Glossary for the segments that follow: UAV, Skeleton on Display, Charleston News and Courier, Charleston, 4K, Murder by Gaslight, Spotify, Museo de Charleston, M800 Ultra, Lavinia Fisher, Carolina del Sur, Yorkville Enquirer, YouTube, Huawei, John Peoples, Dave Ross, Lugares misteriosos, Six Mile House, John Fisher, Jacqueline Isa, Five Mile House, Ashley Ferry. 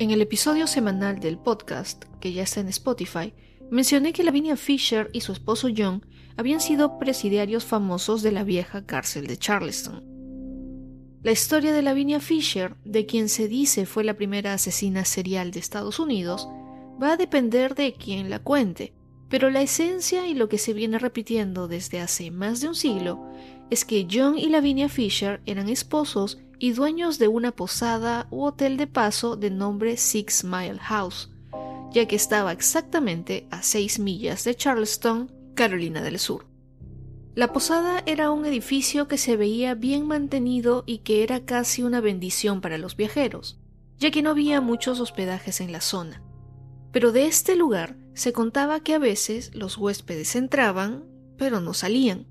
En el episodio semanal del podcast, que ya está en Spotify, mencioné que Lavinia Fisher y su esposo John habían sido presidiarios famosos de la vieja cárcel de Charleston. La historia de Lavinia Fisher, de quien se dice fue la primera asesina serial de Estados Unidos, va a depender de quién la cuente, pero la esencia y lo que se viene repitiendo desde hace más de un siglo es que John y Lavinia Fisher eran esposos y dueños de una posada u hotel de paso de nombre Six Mile House, ya que estaba exactamente a 6 millas de Charleston, Carolina del Sur. La posada era un edificio que se veía bien mantenido y que era casi una bendición para los viajeros, ya que no había muchos hospedajes en la zona. Pero de este lugar se contaba que a veces los huéspedes entraban, pero no salían.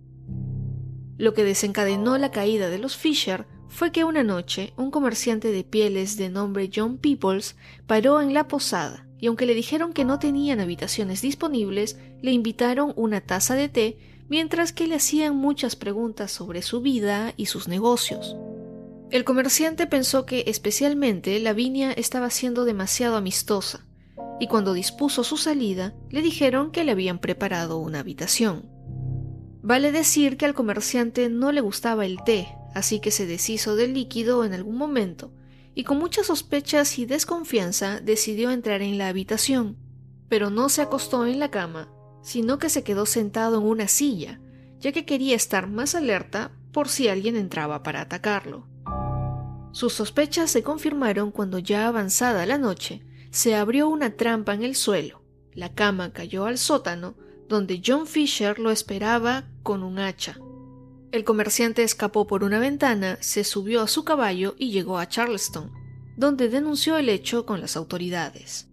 Lo que desencadenó la caída de los Fisher fue que una noche un comerciante de pieles de nombre John Peoples paró en la posada y aunque le dijeron que no tenían habitaciones disponibles, le invitaron una taza de té mientras que le hacían muchas preguntas sobre su vida y sus negocios. El comerciante pensó que especialmente Lavinia estaba siendo demasiado amistosa, y cuando dispuso su salida, le dijeron que le habían preparado una habitación. Vale decir que al comerciante no le gustaba el té, así que se deshizo del líquido en algún momento, y con muchas sospechas y desconfianza decidió entrar en la habitación, pero no se acostó en la cama, sino que se quedó sentado en una silla, ya que quería estar más alerta por si alguien entraba para atacarlo. Sus sospechas se confirmaron cuando ya avanzada la noche, se abrió una trampa en el suelo. La cama cayó al sótano, donde John Fisher lo esperaba con un hacha. El comerciante escapó por una ventana, se subió a su caballo y llegó a Charleston, donde denunció el hecho con las autoridades.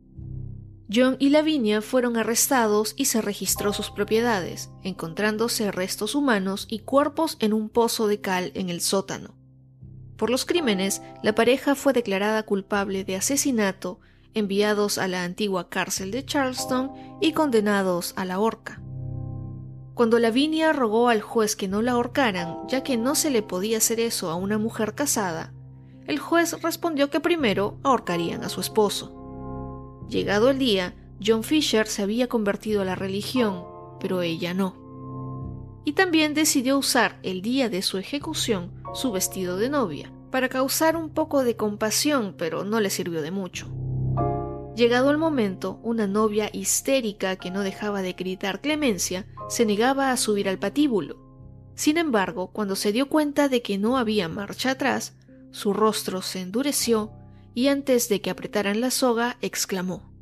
John y Lavinia fueron arrestados y se registró sus propiedades, encontrándose restos humanos y cuerpos en un pozo de cal en el sótano. Por los crímenes, la pareja fue declarada culpable de asesinato, enviados a la antigua cárcel de Charleston y condenados a la horca. Cuando Lavinia rogó al juez que no la ahorcaran, ya que no se le podía hacer eso a una mujer casada, el juez respondió que primero ahorcarían a su esposo. Llegado el día, John Fisher se había convertido a la religión, pero ella no. Y también decidió usar el día de su ejecución su vestido de novia, para causar un poco de compasión, pero no le sirvió de mucho. Llegado el momento, una novia histérica que no dejaba de gritar clemencia se negaba a subir al patíbulo. Sin embargo, cuando se dio cuenta de que no había marcha atrás, su rostro se endureció y antes de que apretaran la soga, exclamó: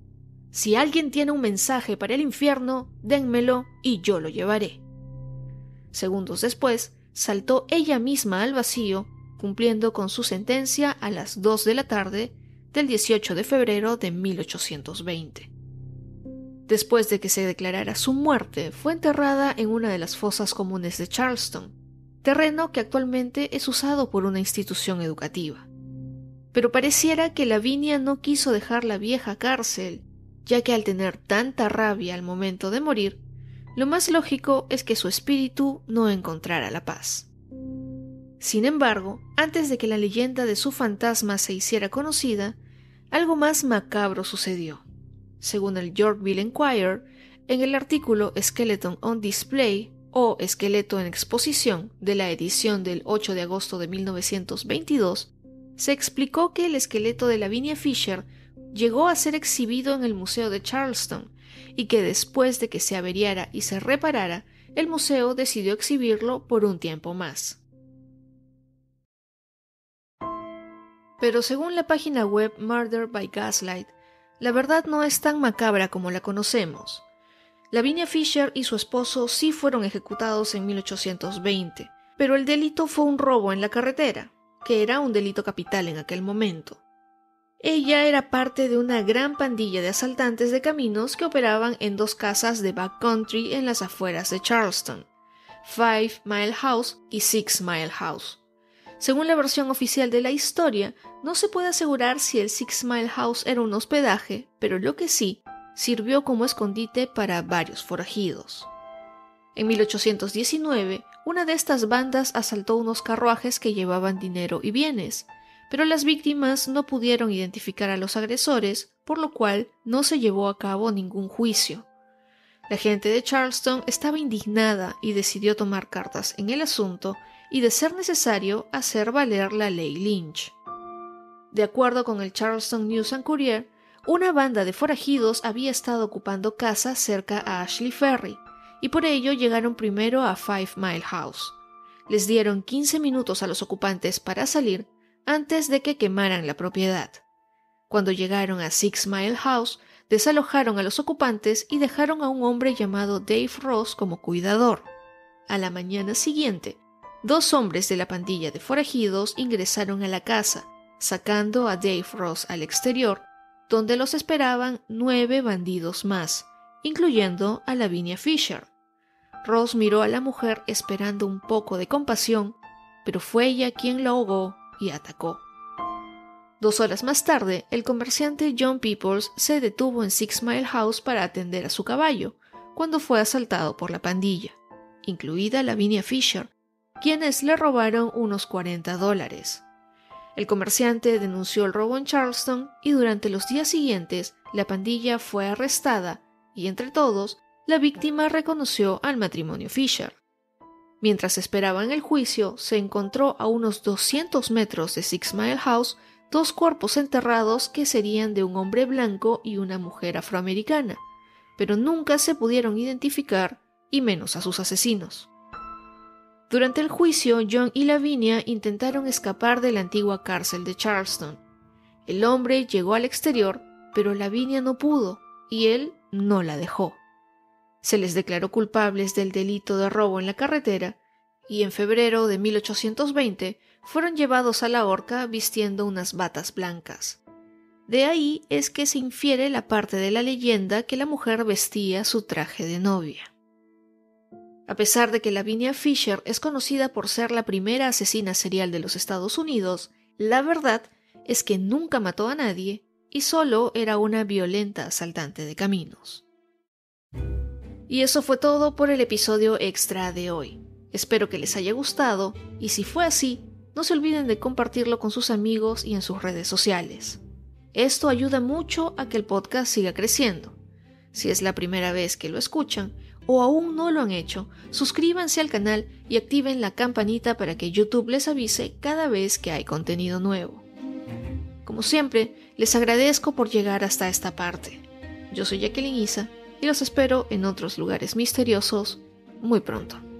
«Si alguien tiene un mensaje para el infierno, dénmelo y yo lo llevaré». Segundos después, saltó ella misma al vacío, cumpliendo con su sentencia a las 2 de la tarde, del 18 de febrero de 1820. Después de que se declarara su muerte, fue enterrada en una de las fosas comunes de Charleston, terreno que actualmente es usado por una institución educativa. Pero pareciera que Lavinia no quiso dejar la vieja cárcel, ya que al tener tanta rabia al momento de morir, lo más lógico es que su espíritu no encontrara la paz. Sin embargo, antes de que la leyenda de su fantasma se hiciera conocida, algo más macabro sucedió. Según el Yorkville Enquirer, en el artículo Skeleton on Display o Esqueleto en Exposición de la edición del 8 de agosto de 1922, se explicó que el esqueleto de Lavinia Fisher llegó a ser exhibido en el Museo de Charleston y que después de que se averiara y se reparara, el museo decidió exhibirlo por un tiempo más. Pero según la página web Murder by Gaslight, la verdad no es tan macabra como la conocemos. Lavinia Fisher y su esposo sí fueron ejecutados en 1820, pero el delito fue un robo en la carretera, que era un delito capital en aquel momento. Ella era parte de una gran pandilla de asaltantes de caminos que operaban en dos casas de backcountry en las afueras de Charleston, Five Mile House y Six Mile House. Según la versión oficial de la historia, no se puede asegurar si el Six Mile House era un hospedaje, pero lo que sí, sirvió como escondite para varios forajidos. En 1819, una de estas bandas asaltó unos carruajes que llevaban dinero y bienes, pero las víctimas no pudieron identificar a los agresores, por lo cual no se llevó a cabo ningún juicio. La gente de Charleston estaba indignada y decidió tomar cartas en el asunto y, de ser necesario, hacer valer la ley Lynch. De acuerdo con el Charleston News and Courier, una banda de forajidos había estado ocupando casas cerca a Ashley Ferry, y por ello llegaron primero a Five Mile House. Les dieron 15 minutos a los ocupantes para salir antes de que quemaran la propiedad. Cuando llegaron a Six Mile House, desalojaron a los ocupantes y dejaron a un hombre llamado Dave Ross como cuidador. A la mañana siguiente, dos hombres de la pandilla de forajidos ingresaron a la casa, sacando a Dave Ross al exterior, donde los esperaban 9 bandidos más, incluyendo a Lavinia Fisher. Ross miró a la mujer esperando un poco de compasión, pero fue ella quien la ahogó y atacó. 2 horas más tarde, el comerciante John Peoples se detuvo en Six Mile House para atender a su caballo, cuando fue asaltado por la pandilla, incluida Lavinia Fisher, quienes le robaron unos $40. El comerciante denunció el robo en Charleston y durante los días siguientes la pandilla fue arrestada y entre todos la víctima reconoció al matrimonio Fisher. Mientras esperaban el juicio, se encontró a unos 200 metros de Six Mile House 2 cuerpos enterrados que serían de un hombre blanco y una mujer afroamericana, pero nunca se pudieron identificar, y menos a sus asesinos. Durante el juicio, John y Lavinia intentaron escapar de la antigua cárcel de Charleston. El hombre llegó al exterior, pero Lavinia no pudo, y él no la dejó. Se les declaró culpables del delito de robo en la carretera, y en febrero de 1820 fueron llevados a la horca vistiendo unas batas blancas. De ahí es que se infiere la parte de la leyenda que la mujer vestía su traje de novia. A pesar de que Lavinia Fisher es conocida por ser la primera asesina serial de los Estados Unidos, la verdad es que nunca mató a nadie y solo era una violenta asaltante de caminos. Y eso fue todo por el episodio extra de hoy. Espero que les haya gustado y si fue así, no se olviden de compartirlo con sus amigos y en sus redes sociales. Esto ayuda mucho a que el podcast siga creciendo. Si es la primera vez que lo escuchan o aún no lo han hecho, suscríbanse al canal y activen la campanita para que YouTube les avise cada vez que hay contenido nuevo. Como siempre, les agradezco por llegar hasta esta parte. Yo soy Jacqueline Isa y los espero en otros lugares misteriosos muy pronto.